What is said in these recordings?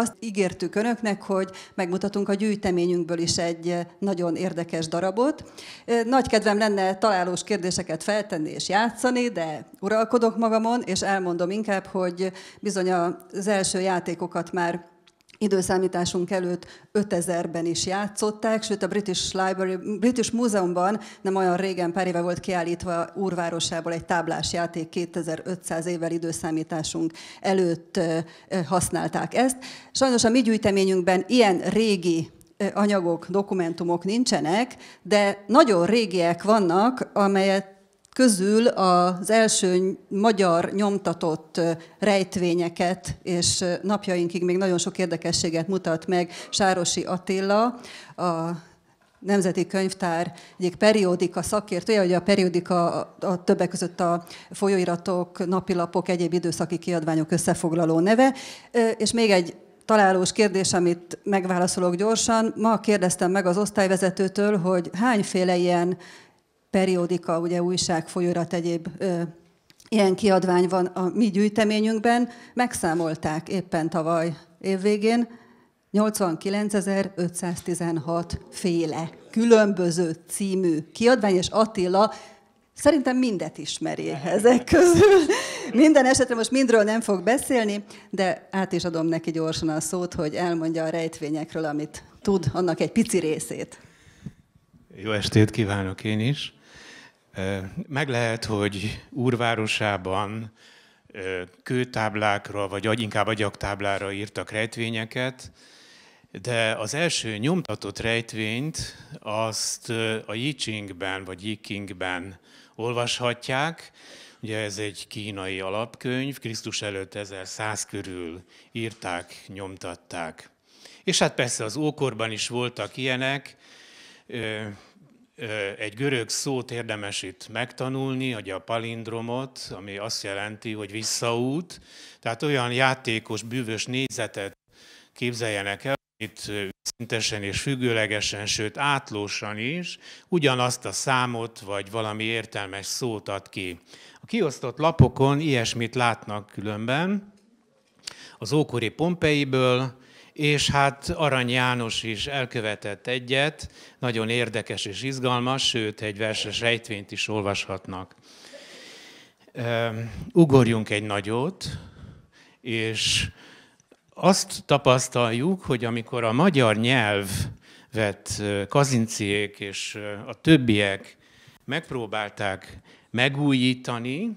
Azt ígértük önöknek, hogy megmutatunk a gyűjteményünkből is egy nagyon érdekes darabot. Nagy kedvem lenne találós kérdéseket feltenni és játszani, de uralkodok magamon, és elmondom inkább, hogy bizony az első játékokat már időszámításunk előtt 5000-ben is játszották, sőt a British Múzeumban nem olyan régen, pár éve volt kiállítva Úrvárosából egy táblás játék, 2500 évvel időszámításunk előtt használták ezt. Sajnos a mi gyűjteményünkben ilyen régi anyagok, dokumentumok nincsenek, de nagyon régiek vannak, amelyet közül az első magyar nyomtatott rejtvényeket, és napjainkig még nagyon sok érdekességet mutat meg Sárosi Attila, a Nemzeti Könyvtár egyik periódika szakértője, ugye a periódika a többek között a folyóiratok, napilapok, egyéb időszaki kiadványok összefoglaló neve, és még egy találós kérdés, amit megválaszolok gyorsan. Ma kérdeztem meg az osztályvezetőtől, hogy hányféle ilyen periódika, ugye újság, folyóirat, egyéb ilyen kiadvány van a mi gyűjteményünkben. Megszámolták éppen tavaly évvégén 89.516 féle különböző című kiadvány, és Attila szerintem mindet ismeri ezek közül. Minden esetre most mindről nem fog beszélni, de át is adom neki gyorsan a szót, hogy elmondja a rejtvényekről, amit tud, annak egy pici részét. Jó estét kívánok én is! Meg lehet, hogy Úrvárosában kőtáblákra, vagy inkább agyagtáblára írtak rejtvényeket, de az első nyomtatott rejtvényt azt a Yichingben, vagy Yikingben olvashatják. Ugye ez egy kínai alapkönyv, Krisztus előtt 1100 körül írták, nyomtatták. És hát persze az ókorban is voltak ilyenek. Egy görög szót érdemes itt megtanulni, ugye a palindromot, ami azt jelenti, hogy visszaút. Tehát olyan játékos, bűvös négyzetet képzeljenek el, amit szintesen és függőlegesen, sőt átlósan is ugyanazt a számot vagy valami értelmes szót ad ki. A kiosztott lapokon ilyesmit látnak különben az ókori Pompeiből, és hát Arany János is elkövetett egyet, nagyon érdekes és izgalmas, sőt, egy verses rejtvényt is olvashatnak. Ugorjunk egy nagyot, és azt tapasztaljuk, hogy amikor a magyar nyelvet Kazincziék és a többiek megpróbálták megújítani,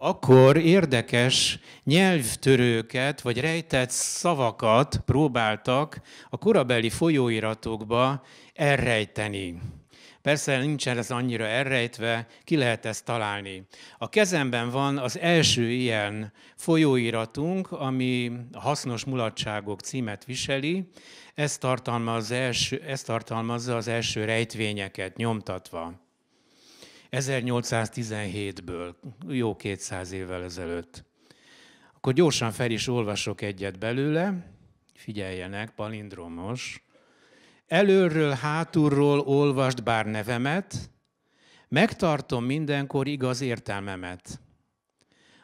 akkor érdekes nyelvtörőket vagy rejtett szavakat próbáltak a korabeli folyóiratokba elrejteni. Persze nincsen ez annyira elrejtve, ki lehet ezt találni. A kezemben van az első ilyen folyóiratunk, ami a Hasznos mulatságok címet viseli. Ez tartalmazza az első rejtvényeket nyomtatva. 1817-ből, jó 200 évvel ezelőtt. Akkor gyorsan fel is olvasok egyet belőle. Figyeljenek, palindromos. Előről, hátulról olvasd bár nevemet, megtartom mindenkor igaz értelmemet.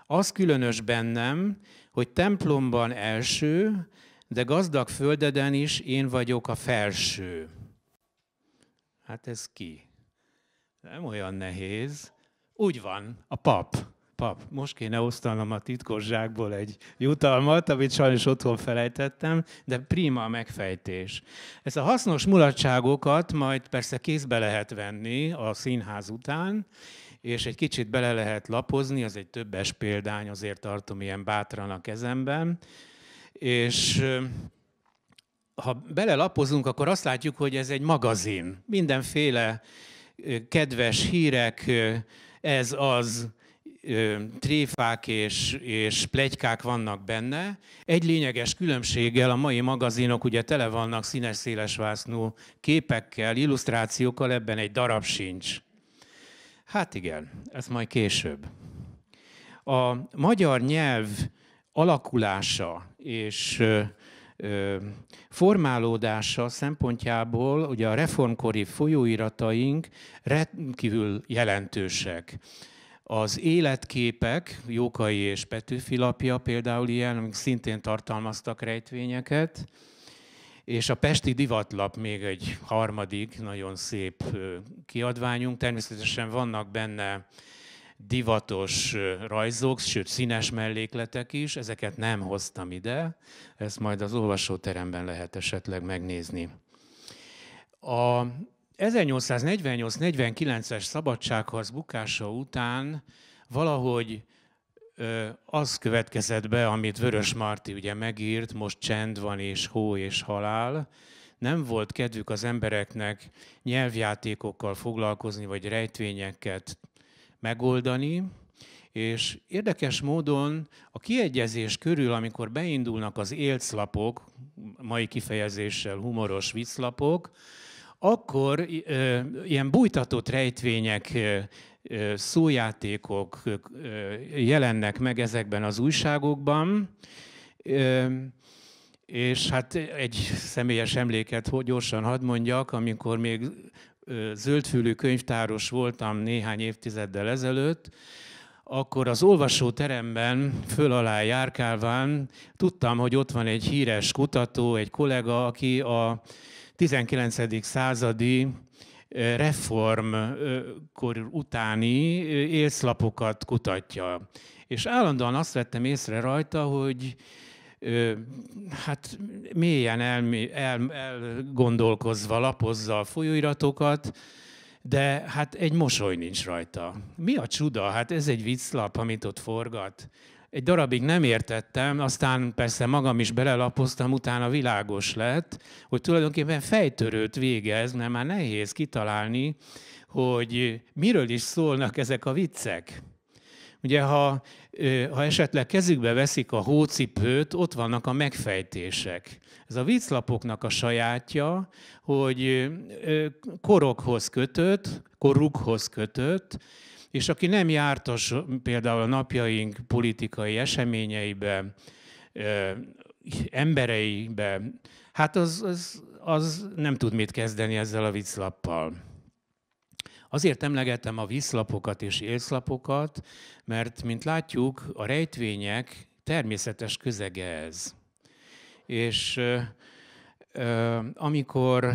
Az különös bennem, hogy templomban első, de gazdag földeden is én vagyok a felső. Hát ez ki? Nem olyan nehéz. Úgy van, a pap. Most kéne osztanom a titkos zsákból egy jutalmat, amit sajnos otthon felejtettem, de prima a megfejtés. Ezt a hasznos mulatságokat majd persze kézbe lehet venni a színház után, és egy kicsit bele lehet lapozni, az egy többes példány, azért tartom ilyen bátran a kezemben. És ha belelapozunk, akkor azt látjuk, hogy ez egy magazin. Mindenféle kedves hírek, ez-az tréfák és pletykák vannak benne. Egy lényeges különbséggel a mai magazinok ugye tele vannak színes szélesvásznú képekkel, illusztrációkkal, ebben egy darab sincs. Hát igen, ez majd később. A magyar nyelv alakulása és formálódása szempontjából ugye a reformkori folyóirataink rendkívül jelentősek. Az életképek, Jókai és Petőfi lapja például ilyen, amik szintén tartalmaztak rejtvényeket, és a Pesti divatlap még egy harmadik, nagyon szép kiadványunk. Természetesen vannak benne divatos rajzok, sőt színes mellékletek is, ezeket nem hoztam ide, ezt majd az olvasóteremben lehet esetleg megnézni. A 1848-49-es szabadságharc bukása után valahogy az következett be, amit Vörös Márti ugye megírt, most csend van és hó és halál. Nem volt kedvük az embereknek nyelvjátékokkal foglalkozni, vagy rejtvényeket megoldani, és érdekes módon a kiegyezés körül, amikor beindulnak az élclapok, mai kifejezéssel humoros vicclapok, akkor ilyen bújtatott rejtvények, szójátékok jelennek meg ezekben az újságokban, és hát egy személyes emléket gyorsan hadd mondjak, amikor még zöldfülű könyvtáros voltam néhány évtizeddel ezelőtt, akkor az olvasóteremben föl alá járkálván tudtam, hogy ott van egy híres kutató, egy kollega, aki a 19. századi reformkor utáni élclapokat kutatja. És állandóan azt vettem észre rajta, hogy hát mélyen elgondolkozva lapozza a folyóiratokat, de hát egy mosoly nincs rajta. Mi a csuda? Hát ez egy vicclap, amit ott forgat. Egy darabig nem értettem, aztán persze magam is belelapoztam, utána világos lett, hogy tulajdonképpen fejtörőt végez, mert már nehéz kitalálni, hogy miről is szólnak ezek a viccek. Ugye, ha esetleg kezükbe veszik a hócipőt, ott vannak a megfejtések. Ez a vicclapoknak a sajátja, hogy korokhoz kötött, korukhoz kötött, és aki nem jártas például a napjaink politikai eseményeibe, embereibe, hát az nem tud mit kezdeni ezzel a vicclappal. Azért emlegetem a vicclapokat és élclapokat, mert, mint látjuk, a rejtvények természetes közege ez. És amikor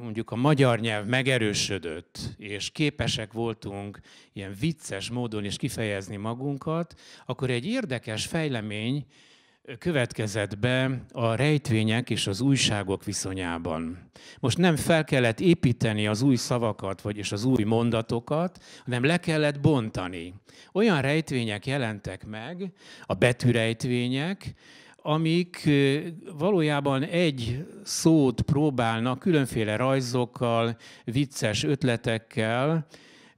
mondjuk a magyar nyelv megerősödött, és képesek voltunk ilyen vicces módon is kifejezni magunkat, akkor egy érdekes fejlemény következett be a rejtvények és az újságok viszonyában. Most nem fel kellett építeni az új szavakat, vagyis az új mondatokat, hanem le kellett bontani. Olyan rejtvények jelentek meg, a betűrejtvények, amik valójában egy szót próbálnak különféle rajzokkal, vicces ötletekkel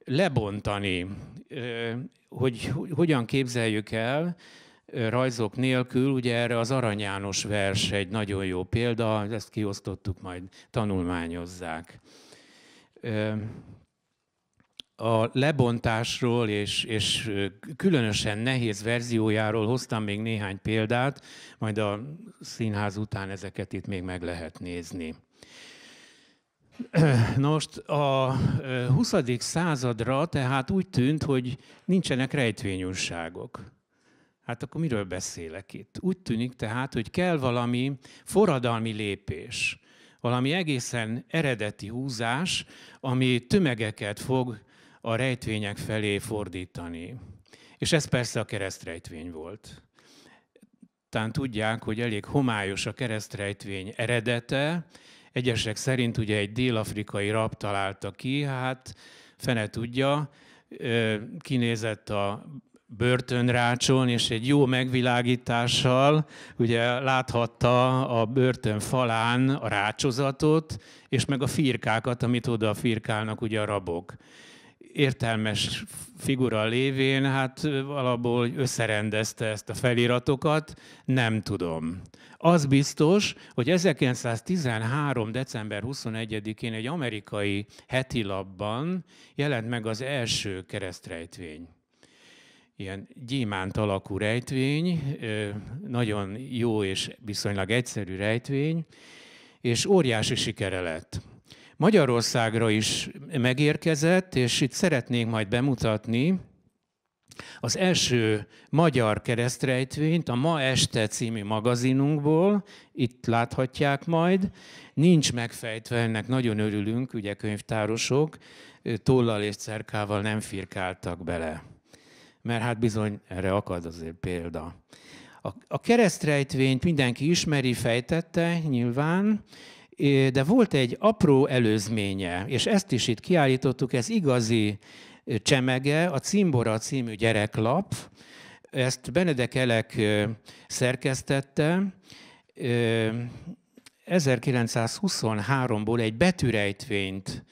lebontani, hogy hogyan képzeljük el rajzok nélkül. Ugye erre az Arany János vers egy nagyon jó példa, ezt kiosztottuk, majd tanulmányozzák. A lebontásról és különösen nehéz verziójáról hoztam még néhány példát, majd a színház után ezeket itt még meg lehet nézni. Most a 20. századra tehát úgy tűnt, hogy nincsenek rejtvényújságok. Hát akkor miről beszélek itt? Úgy tűnik tehát, hogy kell valami forradalmi lépés, valami egészen eredeti húzás, ami tömegeket fog a rejtvények felé fordítani. És ez persze a keresztrejtvény volt. Tán tudják, hogy elég homályos a keresztrejtvény eredete. Egyesek szerint ugye egy dél-afrikai rab találta ki, hát fene tudja, kinézett a börtönrácson, és egy jó megvilágítással ugye láthatta a börtön falán a rácsozatot, és meg a firkákat, amit oda firkálnak ugye a rabok. Értelmes figura lévén, hát valahol összerendezte ezt a feliratokat, nem tudom. Az biztos, hogy 1913. december 21-én egy amerikai hetilapban jelent meg az első keresztrejtvény. Ilyen gyémánt alakú rejtvény, nagyon jó és viszonylag egyszerű rejtvény, és óriási sikere lett. Magyarországra is megérkezett, és itt szeretnénk majd bemutatni az első magyar keresztrejtvényt a Ma Este című magazinunkból, itt láthatják majd, nincs megfejtve, ennek nagyon örülünk, ugye könyvtárosok, tollal és cerkával nem firkáltak bele. Mert hát bizony erre akad azért példa. A keresztrejtvényt mindenki ismeri, fejtette nyilván, de volt egy apró előzménye, és ezt is itt kiállítottuk, ez igazi csemege, a Cimbora című gyereklap. Ezt Benedek Elek szerkesztette. 1923-ból egy betűrejtvényt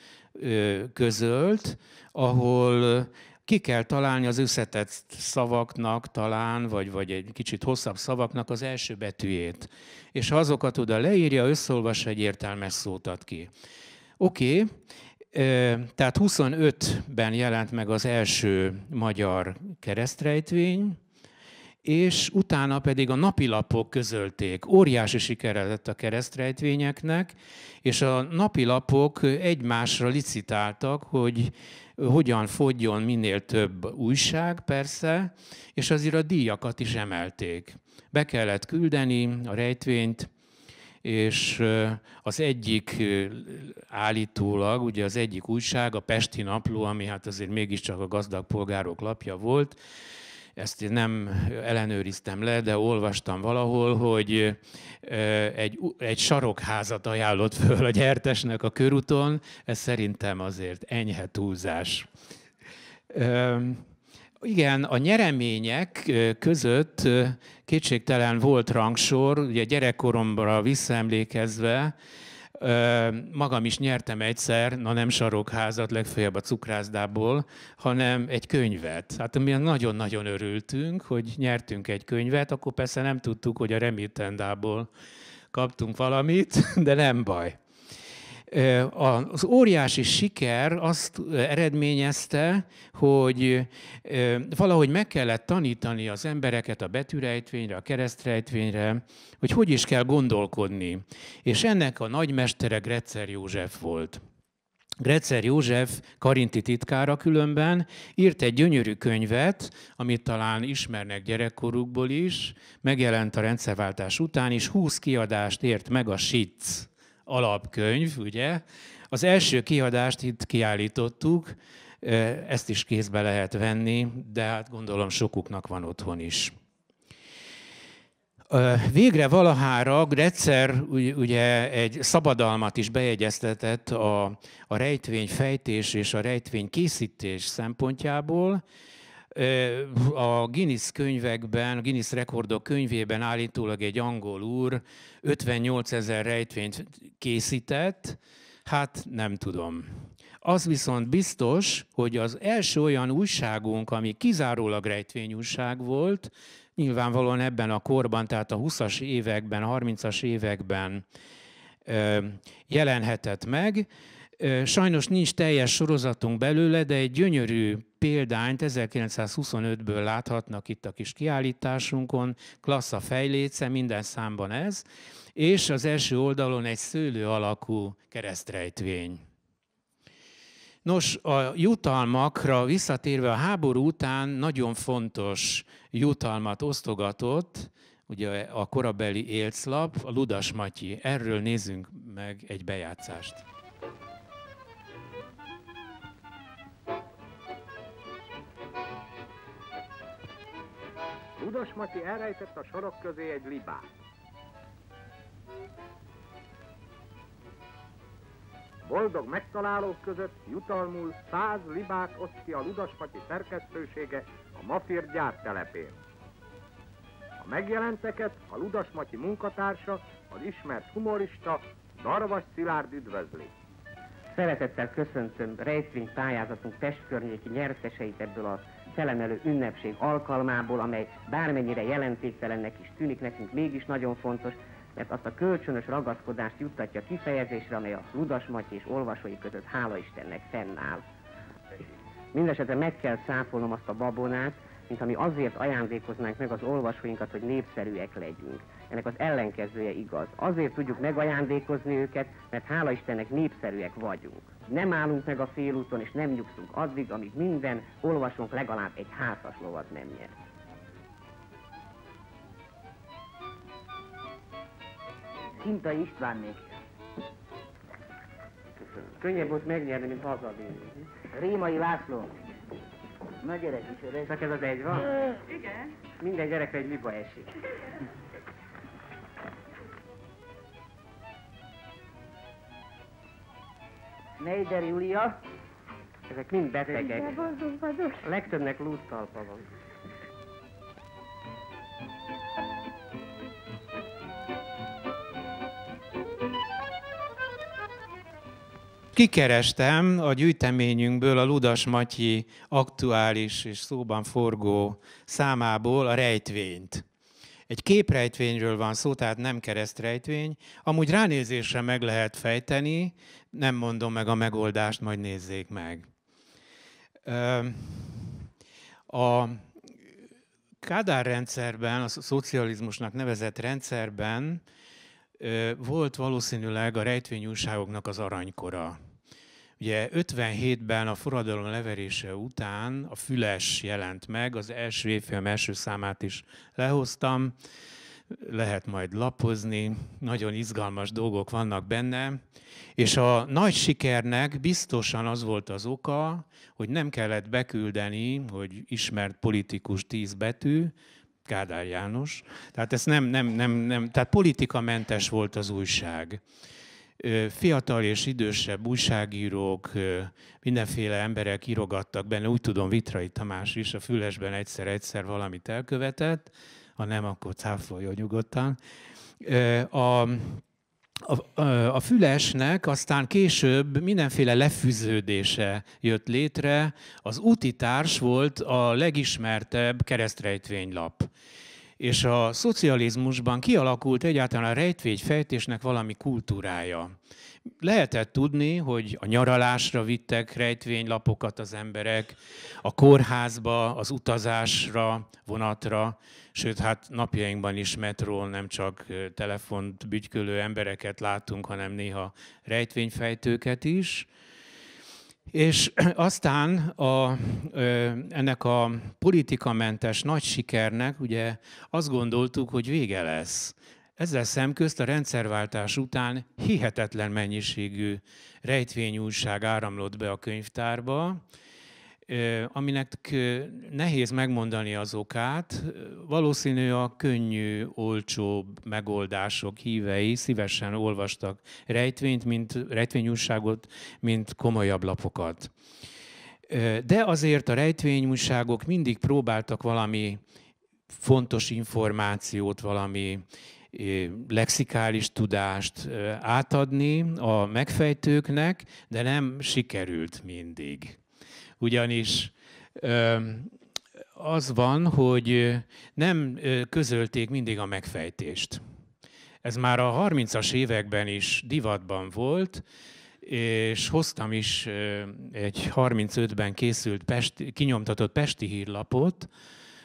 közölt, ahol ki kell találni az összetett szavaknak talán, vagy egy kicsit hosszabb szavaknak az első betűjét. És ha azokat oda leírja, összeolvas, egy értelmes szót ad ki. Oké. Tehát 25-ben jelent meg az első magyar keresztrejtvény, és utána pedig a napilapok közölték. Óriási sikere lett a keresztrejtvényeknek, és a napilapok egymásra licitáltak, hogy hogyan fogyjon minél több újság, persze, és azért a díjakat is emelték. Be kellett küldeni a rejtvényt, és az egyik állítólag, ugye az egyik újság, a Pesti Napló, ami hát azért mégiscsak a gazdag polgárok lapja volt, ezt én nem ellenőriztem le, de olvastam valahol, hogy egy sarokházat ajánlott föl a gyertesnek a körúton, ez szerintem azért enyhe túlzás. Igen, a nyeremények között kétségtelen volt rangsor, ugye gyerekkoromra visszaemlékezve, magam is nyertem egyszer, na nem sarokházat, legfeljebb a cukrászdából, hanem egy könyvet. Hát mi nagyon-nagyon örültünk, hogy nyertünk egy könyvet, akkor persze nem tudtuk, hogy a remittendából kaptunk valamit, de nem baj. Az óriási siker azt eredményezte, hogy valahogy meg kellett tanítani az embereket a betűrejtvényre, a keresztrejtvényre, hogy hogy is kell gondolkodni. És ennek a nagymestere Grätzer József volt. Grätzer József, karinti titkára különben, írt egy gyönyörű könyvet, amit talán ismernek gyerekkorukból is, megjelent a rendszerváltás után is, 20 kiadást ért meg a SIC alapkönyv, ugye? Az első kiadást itt kiállítottuk, ezt is kézbe lehet venni, de hát gondolom sokuknak van otthon is. Végre valahára Grätzer ugye egy szabadalmat is bejegyeztetett a rejtvényfejtés és a rejtvénykészítés szempontjából. A Guinness könyvekben, a Guinness rekordok könyvében állítólag egy angol úr 58 000 rejtvényt készített, hát nem tudom. Az viszont biztos, hogy az első olyan újságunk, ami kizárólag rejtvényújság volt, nyilvánvalóan ebben a korban, tehát a 20-as években, 30-as években jelenhetett meg. Sajnos nincs teljes sorozatunk belőle, de egy gyönyörű példányt 1925-ből láthatnak itt a kis kiállításunkon. Klassz a fejléce, minden számban ez. És az első oldalon egy szőlő alakú keresztrejtvény. Nos, a jutalmakra visszatérve, a háború után nagyon fontos jutalmat osztogatott, ugye a korabeli élclap, a Ludas Matyi. Erről nézzünk meg egy bejátszást. Ludas Matyi elrejtett a sarok közé egy libát. Boldog megtalálók között jutalmul 100 libát oszt ki a Ludas Matyi szerkesztősége a Mafir gyártelepén. A megjelenteket a Ludas Matyi munkatársa, az ismert humorista, Darvas Szilárd üdvözli. Szeretettel köszöntöm rejtvény pályázatunk Pest környéki nyerteseit ebből a felemelő ünnepség alkalmából, amely bármennyire jelentéktelennek is tűnik, nekünk mégis nagyon fontos, mert azt a kölcsönös ragaszkodást juttatja kifejezésre, amely a Ludas Matyi és olvasói között, hála Istennek, fennáll. Mindenesetre meg kell cáfolnom azt a babonát, mint ami azért ajándékoznánk meg az olvasóinkat, hogy népszerűek legyünk. Ennek az ellenkezője igaz. Azért tudjuk megajándékozni őket, mert hála Istennek népszerűek vagyunk. Nem állunk meg a félúton, és nem nyugszunk addig, amíg minden olvasónk legalább egy házas lovat nem nyert. Kintai Istvánnék. Könnyebb volt megnyerni, mint hazabírni. Rémai László. Na gyerek is öreg. Csak ez az egy van? Igen. Minden gyerek egy liba esik. Neider Júlia. Ezek mind betegek. A legtöbbnek lúdtalpa van. Kikerestem a gyűjteményünkből a Ludas Matyi aktuális és szóban forgó számából a rejtvényt. Egy képrejtvényről van szó, tehát nem keresztrejtvény. Amúgy ránézésre meg lehet fejteni, nem mondom meg a megoldást, majd nézzék meg. A Kádár rendszerben, a szocializmusnak nevezett rendszerben volt valószínűleg a rejtvényújságoknak az aranykora. Ugye 57-ben a forradalom leverése után a Füles jelent meg, az első évfilm első számát is lehoztam, lehet majd lapozni, nagyon izgalmas dolgok vannak benne, és a nagy sikernek biztosan az volt az oka, hogy nem kellett beküldeni, hogy ismert politikus 10 betű, Kádár János, tehát ez nem, tehát politikamentes volt az újság. Fiatal és idősebb újságírók, mindenféle emberek írogattak benne, úgy tudom, Vitrai Tamás is a Fülesben egyszer-egyszer valamit elkövetett, ha nem, akkor cáfolja nyugodtan. A Fülesnek aztán később mindenféle lefűződése jött létre. Az Úti Társ volt a legismertebb keresztrejtvénylap. És a szocializmusban kialakult egyáltalán a rejtvényfejtésnek valami kultúrája. Lehetett tudni, hogy a nyaralásra vittek rejtvénylapokat az emberek, a kórházba, az utazásra, vonatra, sőt, hát napjainkban is metról nem csak telefont bütykölő embereket látunk, hanem néha rejtvényfejtőket is. És aztán ennek a politikamentes nagy sikernek ugye azt gondoltuk, hogy vége lesz. Ezzel szemközt a rendszerváltás után hihetetlen mennyiségű rejtvényújság áramlott be a könyvtárba, aminek nehéz megmondani az okát. Valószínű a könnyű, olcsóbb megoldások hívei szívesen olvastak rejtvényújságot, mint komolyabb lapokat. De azért a rejtvényújságok mindig próbáltak valami fontos információt, valami lexikális tudást átadni a megfejtőknek, de nem sikerült mindig. Ugyanis az van, hogy nem közölték mindig a megfejtést. Ez már a 30-as években is divatban volt, és hoztam is egy 35-ben készült, kinyomtatott Pesti hírlapot,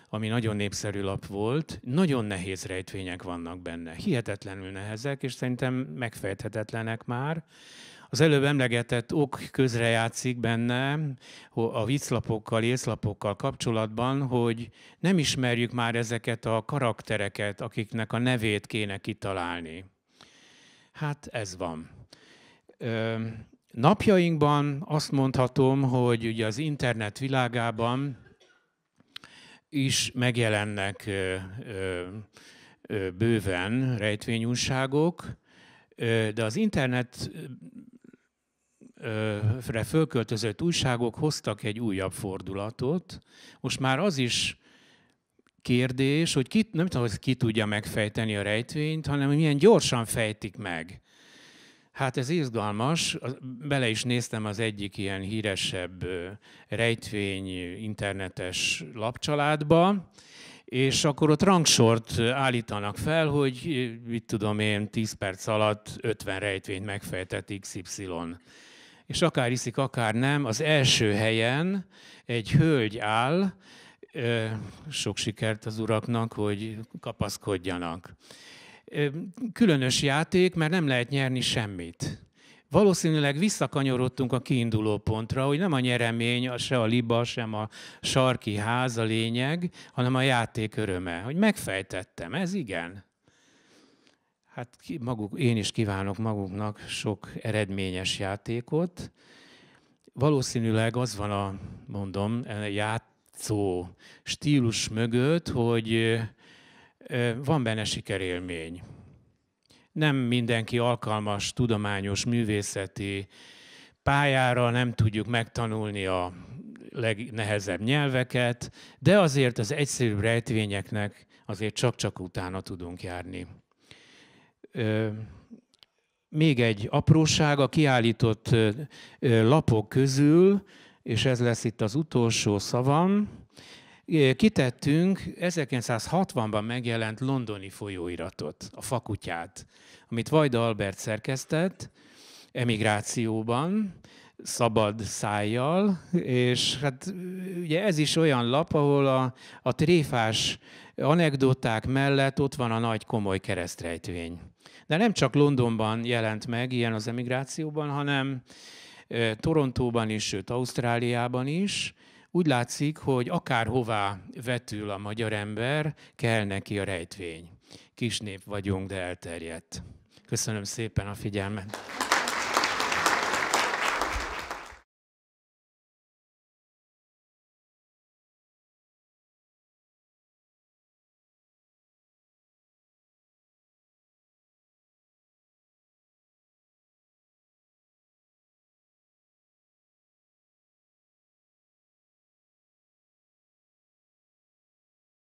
ami nagyon népszerű lap volt. Nagyon nehéz rejtvények vannak benne, hihetetlenül nehezek, és szerintem megfejthetetlenek már. Az előbb emlegetett ok közrejátszik benne a vicclapokkal, észlapokkal kapcsolatban, hogy nem ismerjük már ezeket a karaktereket, akiknek a nevét kéne kitalálni. Hát ez van. Napjainkban azt mondhatom, hogy ugye az internet világában is megjelennek bőven rejtvényújságok, de az internetre fölköltözött újságok hoztak egy újabb fordulatot. Most már az is kérdés, hogy nem tudom, hogy ki tudja megfejteni a rejtvényt, hanem hogy milyen gyorsan fejtik meg. Hát ez izgalmas. Bele is néztem az egyik ilyen híresebb rejtvény internetes lapcsaládba, és akkor ott rangsort állítanak fel, hogy mit tudom én, 10 perc alatt 50 rejtvényt megfejtett XY. És akár hiszik, akár nem, az első helyen egy hölgy áll, sok sikert az uraknak, hogy kapaszkodjanak. Különös játék, mert nem lehet nyerni semmit. valószínűleg visszakanyarodtunk a kiinduló pontra, hogy nem a nyeremény, se a liba, sem a sarki ház a lényeg, hanem a játék öröme. Hogy megfejtettem, ez igen. Hát én is kívánok maguknak sok eredményes játékot. Valószínűleg az van a, mondom, játszó stílus mögött, hogy van benne sikerélmény. Nem mindenki alkalmas tudományos, művészeti pályára, nem tudjuk megtanulni a legnehezebb nyelveket, de azért az egyszerűbb rejtvényeknek azért csak-csak utána tudunk járni. Még egy apróság a kiállított lapok közül, és ez lesz itt az utolsó szavam, kitettünk 1960-ban megjelent londoni folyóiratot, a Fakutyát, amit Vajda Albert szerkesztett emigrációban, szabad szájjal, és hát ugye ez is olyan lap, ahol a tréfás anekdoták mellett ott van a nagy komoly keresztrejtvény. De nem csak Londonban jelent meg ilyen az emigrációban, hanem Torontóban is, sőt Ausztráliában is. Úgy látszik, hogy akárhová vetül a magyar ember, kell neki a rejtvény. Kis nép vagyunk, de elterjedt. Köszönöm szépen a figyelmet.